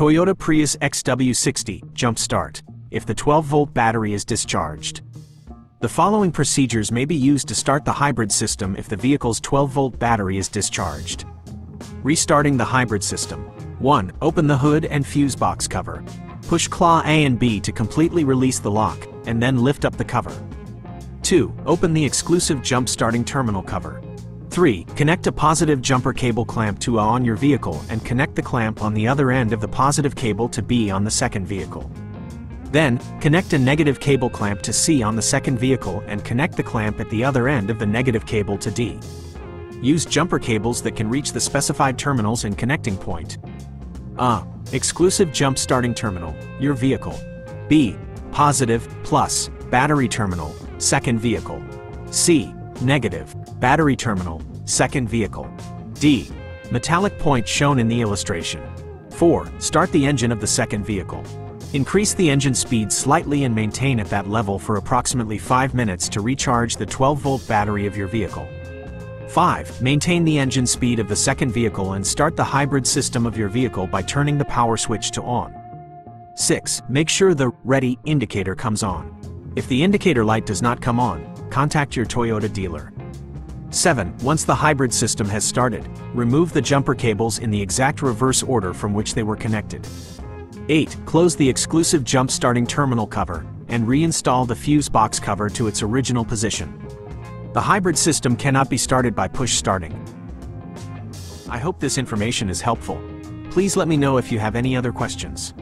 Toyota Prius XW60 jump start if the 12-volt battery is discharged. The following procedures may be used to start the hybrid system if the vehicle's 12-volt battery is discharged. Restarting the hybrid system. 1. Open the hood and fuse box cover. Push claw A and B to completely release the lock, and then lift up the cover. 2. Open the exclusive jump starting terminal cover. 3. Connect a positive jumper cable clamp to A on your vehicle and connect the clamp on the other end of the positive cable to B on the second vehicle. Then, connect a negative cable clamp to C on the second vehicle and connect the clamp at the other end of the negative cable to D. Use jumper cables that can reach the specified terminals and connecting point. A. Exclusive jump starting terminal, your vehicle. B. Positive, plus, battery terminal, second vehicle. C. Negative, battery terminal, second vehicle. D. Metallic point shown in the illustration. 4. Start the engine of the second vehicle. Increase the engine speed slightly and maintain at that level for approximately 5 minutes to recharge the 12-volt battery of your vehicle. 5. Maintain the engine speed of the second vehicle and start the hybrid system of your vehicle by turning the power switch to on. 6. Make sure the ready indicator comes on. If the indicator light does not come on, contact your Toyota dealer. 7. Once the hybrid system has started, remove the jumper cables in the exact reverse order from which they were connected. 8. Close the exclusive jump starting terminal cover, and reinstall the fuse box cover to its original position. The hybrid system cannot be started by push starting. I hope this information is helpful. Please let me know if you have any other questions.